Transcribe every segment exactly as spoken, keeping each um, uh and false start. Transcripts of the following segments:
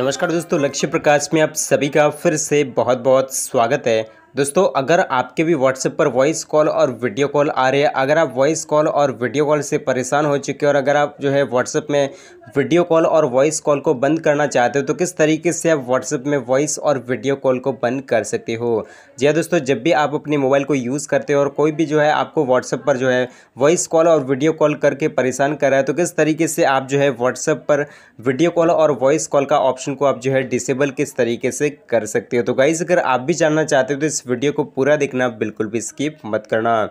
नमस्कार दोस्तों, लक्ष्य प्रकाश में आप सभी का फिर से बहुत बहुत स्वागत है। दोस्तों, अगर आपके भी व्हाट्सएप पर वॉइस कॉल और वीडियो कॉल आ रहे हैं, अगर आप वॉइस कॉल और वीडियो कॉल से परेशान हो चुके हो और अगर आप जो है व्हाट्सएप में वीडियो कॉल और वॉइस कॉल को बंद करना चाहते हो तो किस तरीके से आप व्हाट्सएप में वॉइस और वीडियो कॉल को बंद कर सकते हो। जी हाँ दोस्तों, जब भी आप अपने मोबाइल को यूज़ करते हो और कोई भी जो है आपको व्हाट्सएप पर जो है वॉइस कॉल और वीडियो कॉल करके परेशान कर रहा है तो किस तरीके से आप जो है व्हाट्सएप पर वीडियो कॉल और वॉइस कॉल का ऑप्शन को आप जो है डिसेबल किस तरीके से कर सकते हो। तो गाइस, अगर आप भी जानना चाहते हो तो इस वीडियो को पूरा देखना, बिल्कुल भी स्किप मत करना।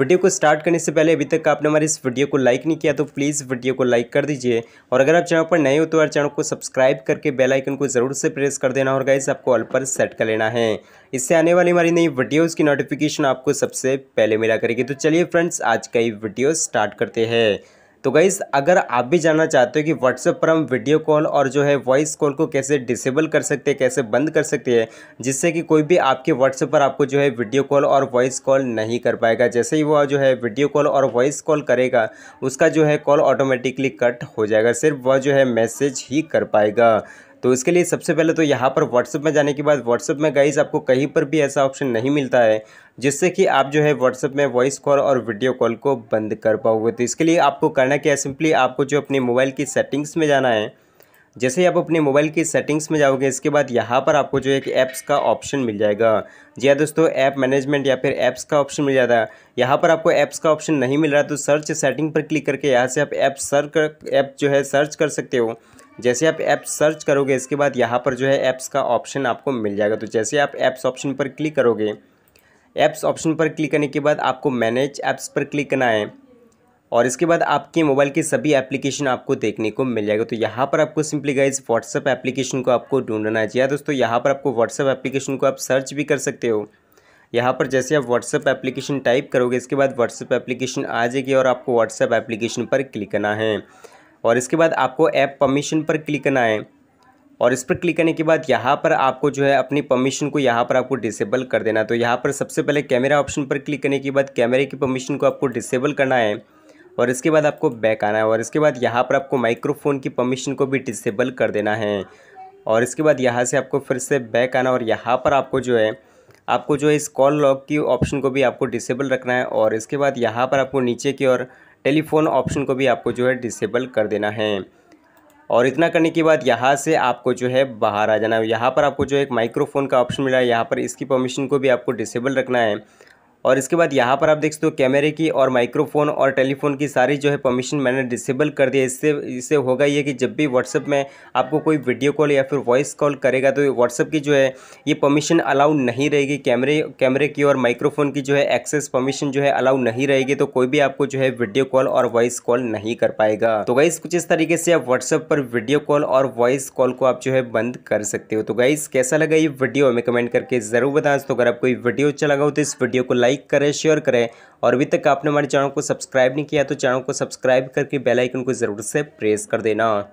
वीडियो को स्टार्ट करने से पहले अभी तक आपने हमारे इस वीडियो को लाइक नहीं किया तो प्लीज़ वीडियो को लाइक कर दीजिए और अगर आप चैनल पर नए हो तो यार चैनल को सब्सक्राइब करके बेल आइकन को ज़रूर से प्रेस कर देना और गाइस आपको ऑल पर सेट कर लेना है। इससे आने वाली हमारी नई वीडियोज़ की नोटिफिकेशन आपको सबसे पहले मिला करेगी। तो चलिए फ्रेंड्स, आज का ये वीडियो स्टार्ट करते हैं। तो गाइस, अगर आप भी जानना चाहते हो कि व्हाट्सएप पर हम वीडियो कॉल और जो है वॉइस कॉल को कैसे डिसेबल कर सकते हैं, कैसे बंद कर सकते हैं, जिससे कि कोई भी आपके व्हाट्सएप पर आपको जो है वीडियो कॉल और वॉइस कॉल नहीं कर पाएगा। जैसे ही वो जो है वीडियो कॉल और वॉइस कॉल करेगा उसका जो है कॉल ऑटोमेटिकली कट हो जाएगा, सिर्फ वह जो है मैसेज ही कर पाएगा। तो इसके लिए सबसे पहले तो यहाँ पर व्हाट्सएप में जाने के बाद व्हाट्सएप में गाइस आपको कहीं पर भी ऐसा ऑप्शन नहीं मिलता है जिससे कि आप जो है व्हाट्सएप में वॉइस कॉल और वीडियो कॉल को बंद कर पाओगे। तो इसके लिए आपको करना क्या है, सिंपली आपको जो अपने मोबाइल की सेटिंग्स में जाना है। जैसे ही आप अपने मोबाइल की सेटिंग्स में जाओगे इसके बाद यहाँ पर आपको जो एक ऐप्स का ऑप्शन मिल जाएगा। जी हाँ दोस्तों, ऐप मैनेजमेंट या फिर ऐप्स का ऑप्शन मिल जाता है। यहाँ पर आपको ऐप्स का ऑप्शन नहीं मिल रहा तो सर्च सेटिंग पर क्लिक करके यहाँ से आप ऐप सर्च कर ऐप जो है सर्च कर सकते हो। जैसे आप ऐप्स सर्च करोगे इसके बाद यहाँ पर जो है ऐप्स का ऑप्शन आपको मिल जाएगा। तो जैसे आप ऐप्स ऑप्शन पर क्लिक करोगे, ऐप्स ऑप्शन पर क्लिक करने के बाद आपको मैनेज ऐप्स पर क्लिक करना है और इसके बाद आपके मोबाइल के सभी एप्लीकेशन आपको देखने को मिल जाएगा। तो यहाँ पर आपको सिंपली गाइस व्हाट्सएप एप्लीकेशन को आपको ढूंढना चाहिए। दोस्तों, यहाँ पर आपको व्हाट्सएप एप्लीकेशन को आप सर्च भी कर सकते हो। यहाँ पर जैसे आप व्हाट्सएप एप्लीकेशन टाइप करोगे इसके बाद व्हाट्सएप एप्लीकेशन आ जाएगी और आपको व्हाट्सएप एप्लीकेशन पर क्लिक करना है और इसके बाद आपको ऐप परमिशन पर क्लिक करना है और इस पर क्लिक करने के बाद यहाँ पर आपको जो है अपनी परमिशन को यहाँ पर आपको डिसेबल कर देना। तो यहाँ पर सबसे पहले कैमरा ऑप्शन पर क्लिक करने के बाद कैमरे की परमिशन को आपको डिसेबल करना है और इसके बाद आपको बैक आना है और इसके बाद यहाँ पर आपको माइक्रोफोन की परमिशन को भी डिसेबल कर देना है और इसके बाद यहाँ से आपको फिर से बैक आना और यहाँ पर आपको जो है आपको जो है इस कॉल लॉक की ऑप्शन को भी आपको डिसेबल रखना है और इसके बाद यहाँ पर आपको नीचे की ओर टेलीफोन ऑप्शन को भी आपको जो है डिसेबल कर देना है और इतना करने के बाद यहाँ से आपको जो है बाहर आ जाना है। यहाँ पर आपको जो एक माइक्रोफोन का ऑप्शन मिला है, यहाँ पर इसकी परमिशन को भी आपको डिसेबल रखना है और इसके बाद यहाँ पर आप देख सकते हो कैमरे की और माइक्रोफोन और टेलीफोन की सारी जो है परमिशन मैंने डिसेबल कर दिया। इससे इससे होगा ये कि जब भी व्हाट्सएप में आपको कोई वीडियो कॉल या फिर वॉइस कॉल करेगा तो व्हाट्सएप की जो है ये परमिशन अलाउ नहीं रहेगी। कैमरे कैमरे की और माइक्रोफोन की जो है एक्सेस परमिशन जो है अलाउ नहीं रहेगी तो कोई भी आपको जो है वीडियो कॉल और वॉइस कॉल नहीं कर पाएगा। तो गाइस, कुछ इस तरीके से आप व्हाट्सएप पर वीडियो कॉल और वॉइस कॉल को आप जो है बंद कर सकते हो। तो गाइस, कैसा लगा ये वीडियो हमें कमेंट करके ज़रूर बताएं। तो अगर आपको ये वीडियो अच्छा लगा हो तो इस वीडियो को लाइक करें, शेयर करें और अभी तक आपने हमारे चैनल को सब्सक्राइब नहीं किया तो चैनल को सब्सक्राइब करके बेल आइकन को ज़रूर से प्रेस कर देना।